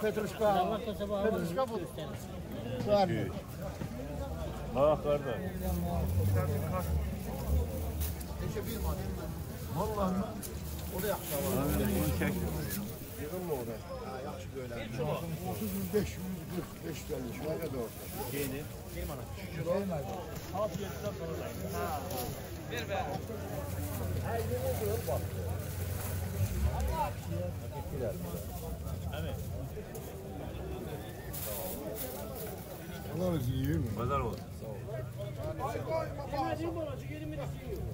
Petruska. Petruska budur. Var mı? Bak orada. Vallahi o da yaxşı var. Bunu çək. Yığın mı orada? Ha, yaxşı böyle. 3545 var ya da orada. Geyinir. Geyman. 2 kilo. Hap 7'den sonra. Ha. Ver ver. Haydi buyur bak. Allah. Paketler. Evet. Bunlar yiyor mu? Pazar olsun. Sağ ol. Ay koy baba. Yemedim olacak, yerimi de yiyor.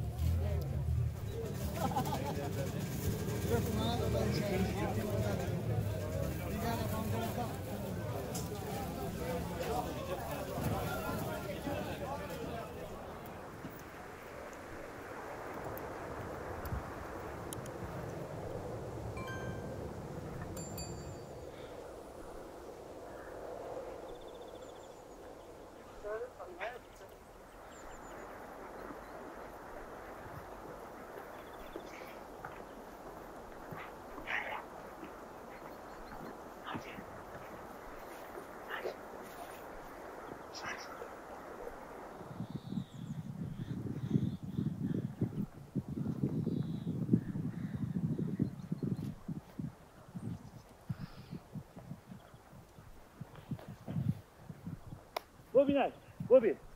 Bobinaj, Bobi. Koş.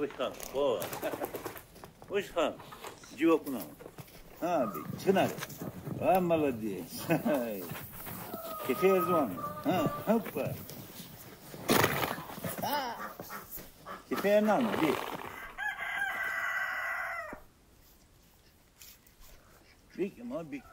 Uçkan, boğa. Uçkan, civokuna. Ha, bir çınar. Ha, maladi. Kefeye zaman. Ha, hoppa. Ha. Kefeye nam, bir. Bik ama, bik.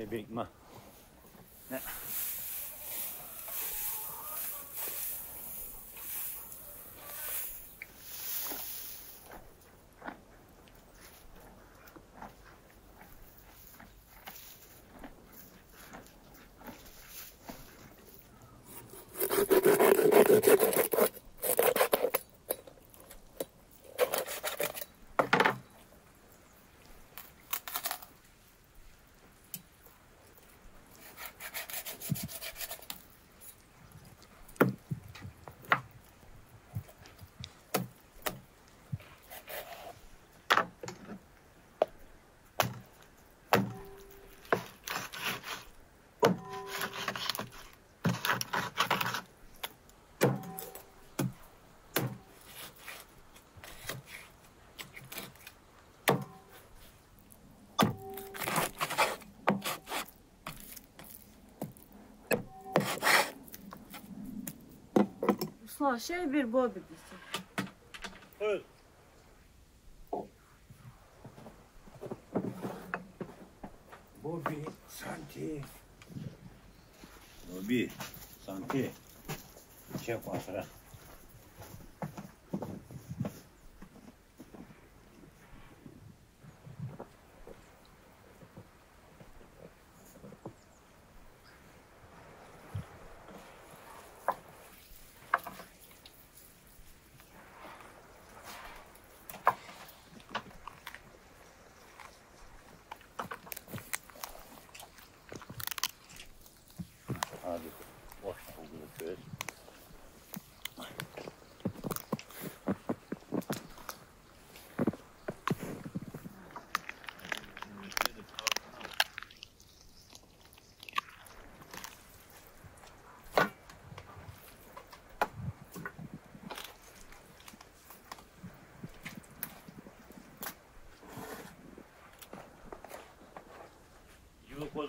şey birikme. Ne? Şey bir bobi bizi. Evet. Bobi sanki. Bobi sanki. Şey yapmasın.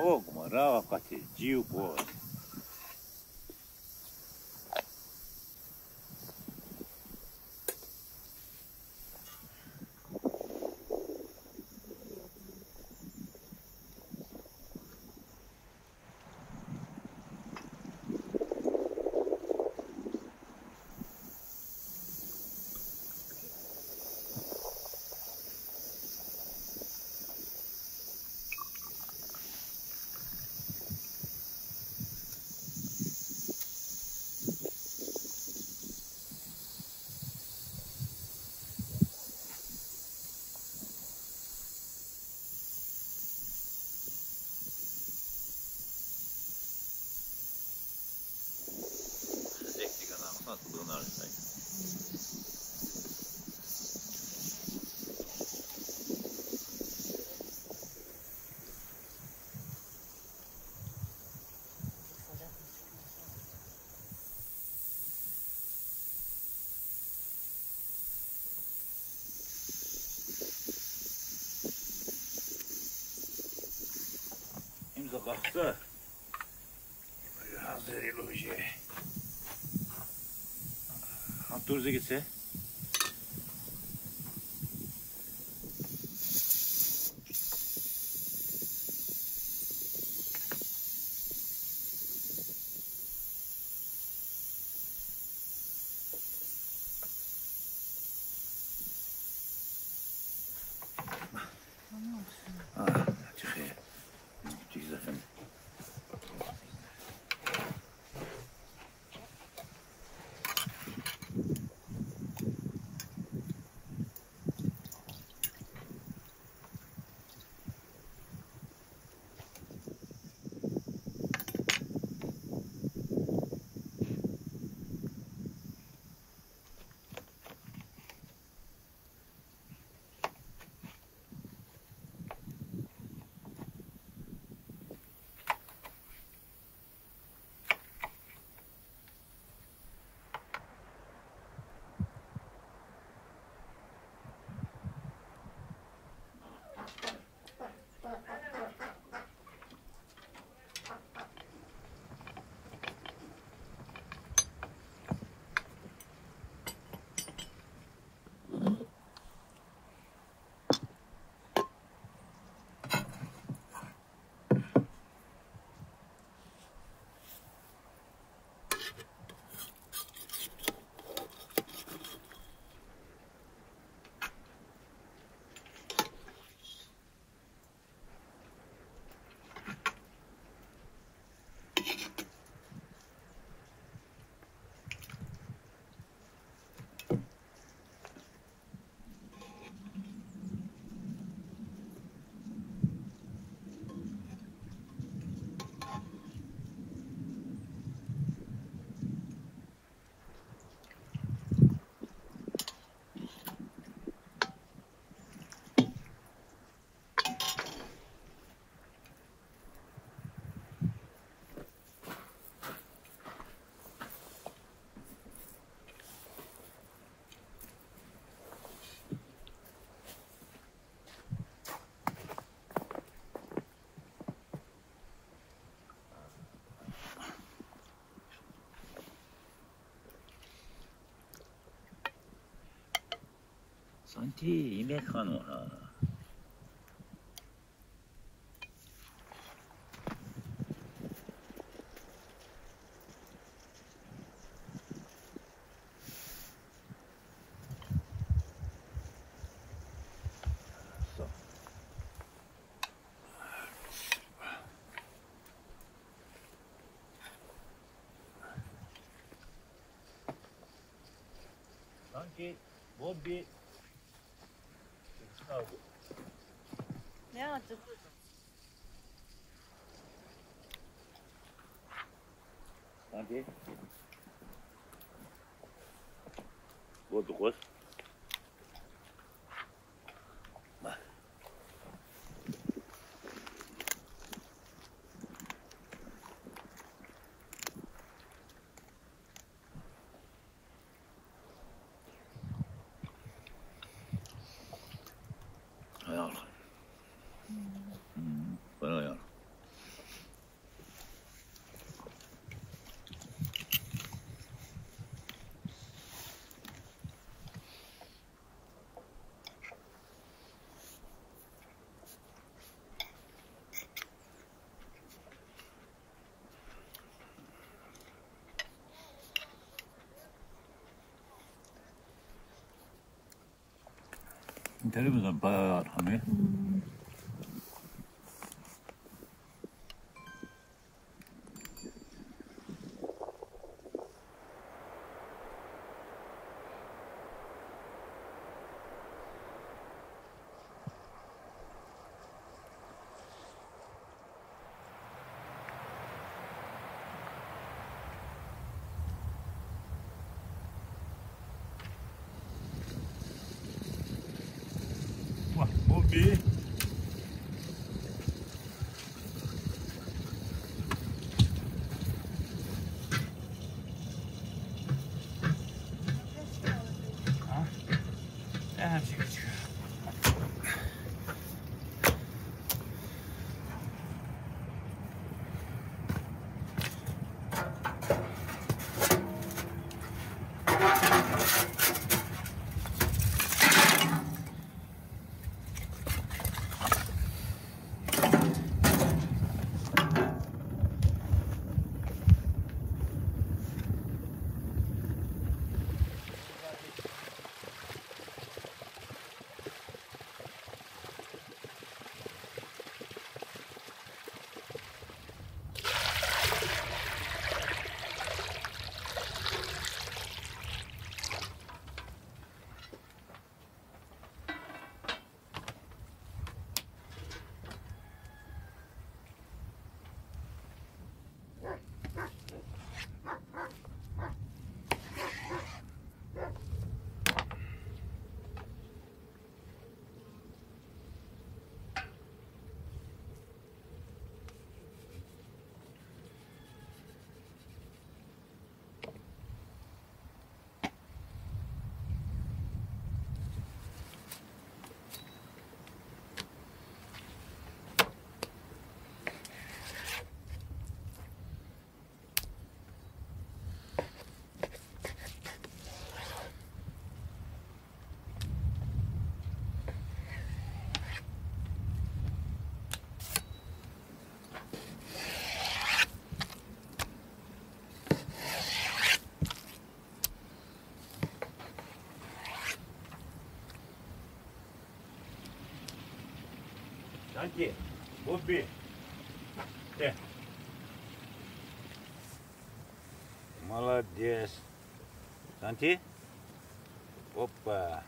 Налогом рава платить, дюго. Baksa hazır iloje. Anturza gitse. Sanki yemek hanım ha. Sanki Bobby ne acı? Hadi. Bodu koş. Derim zaten bayağı ağır hani. Bir Aqui, Bobi. É. Молодец. Santi? Opa.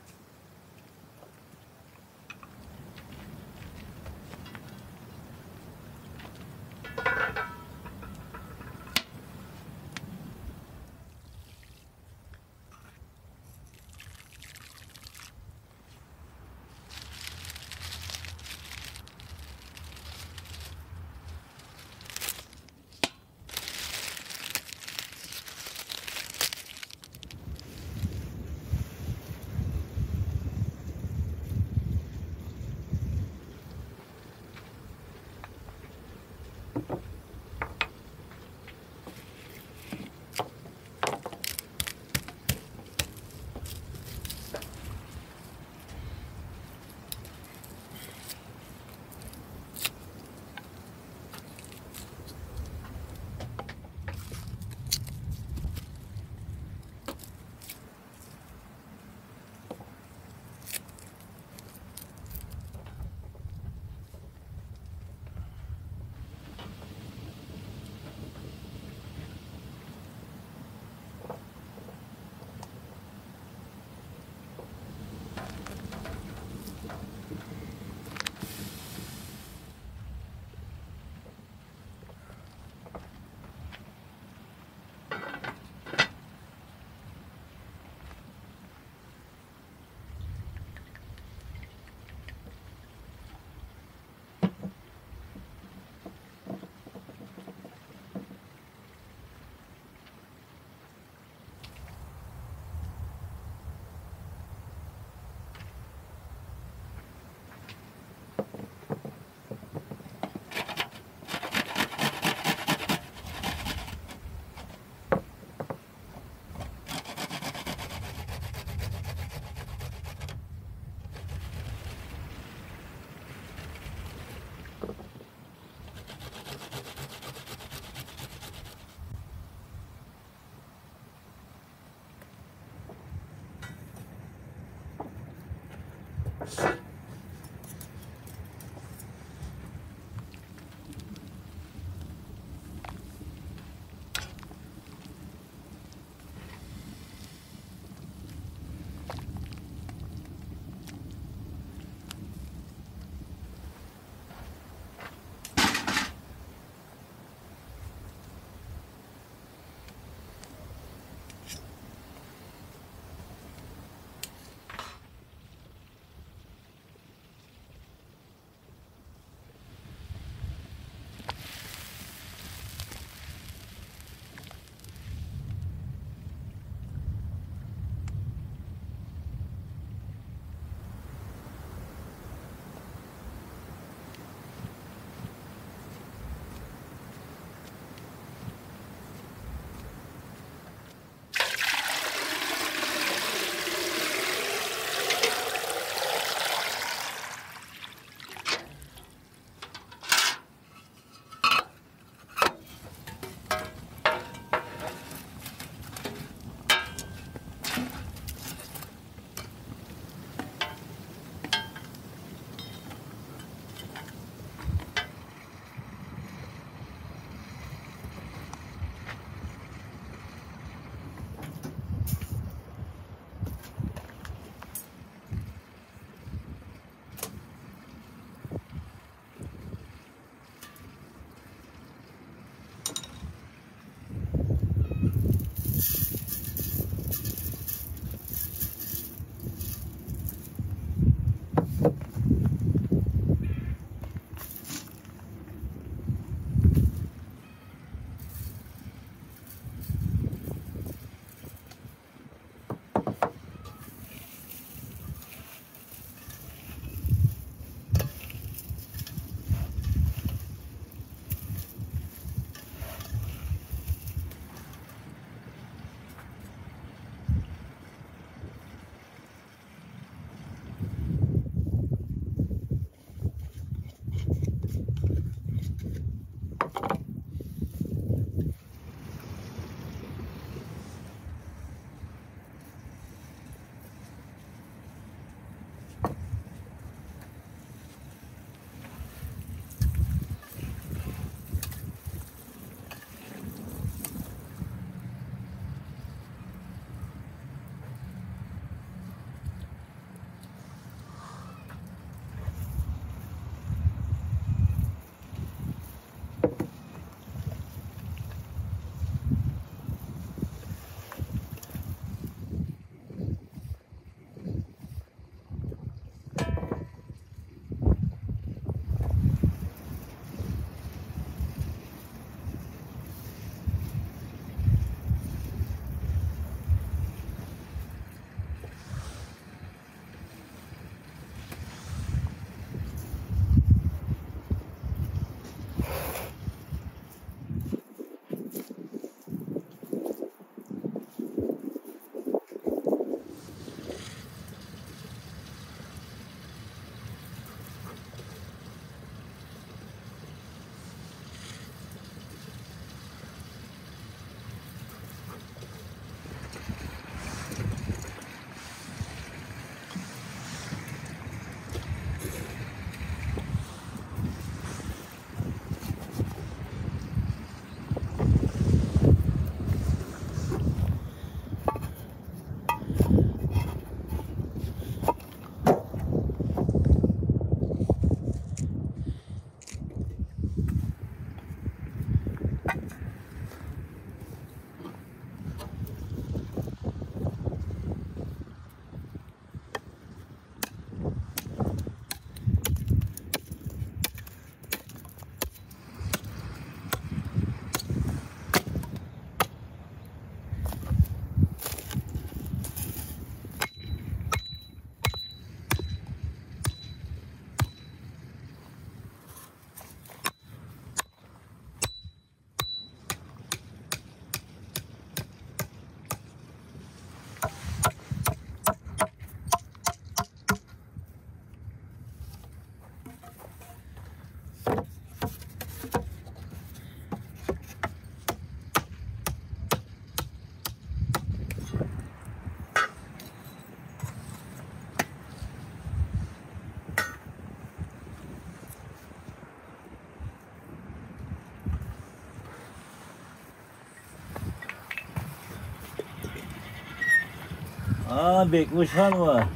Aa, bekmiş var mı?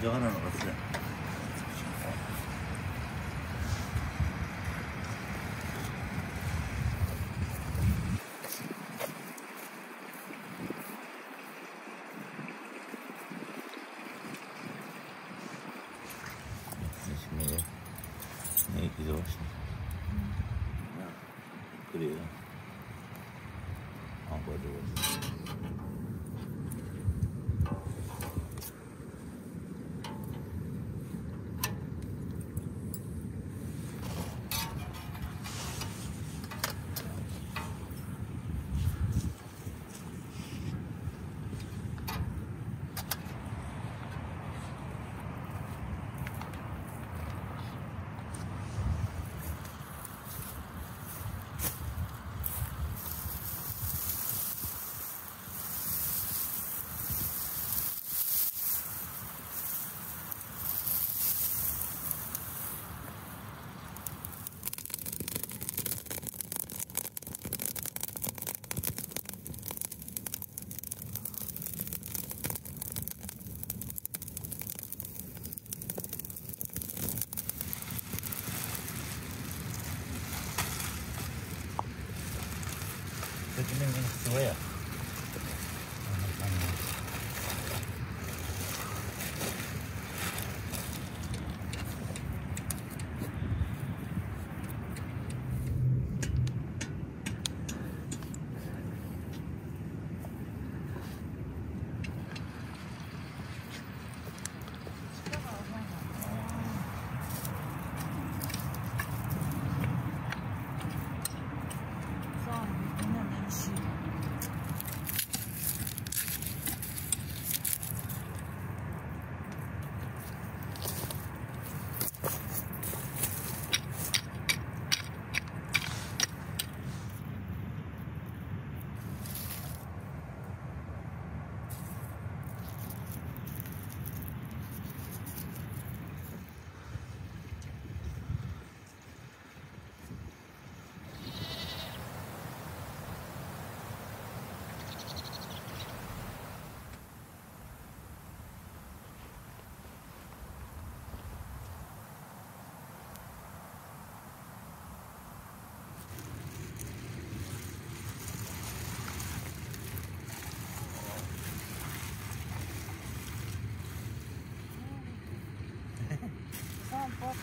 じゃがなのかしら。Ne güzel olmuş. Kırıyor.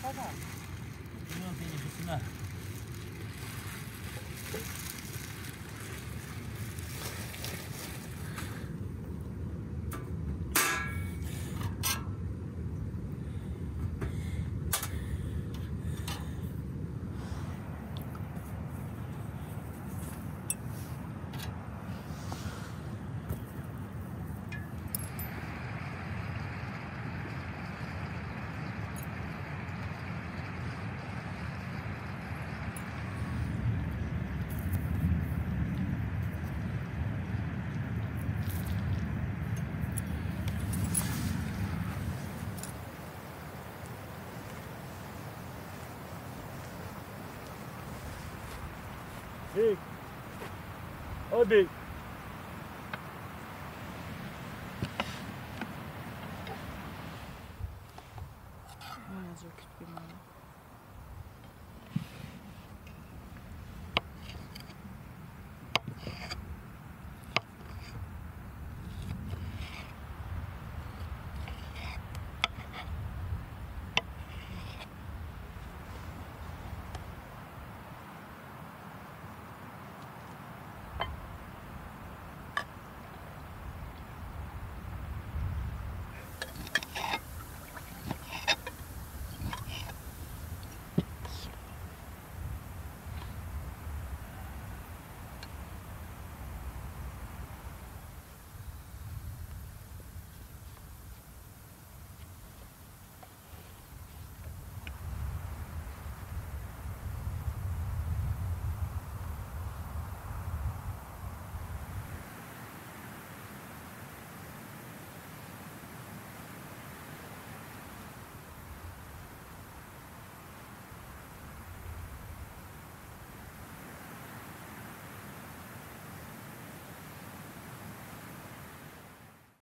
Пожалуйста. Ну, ты не сюда. Обей.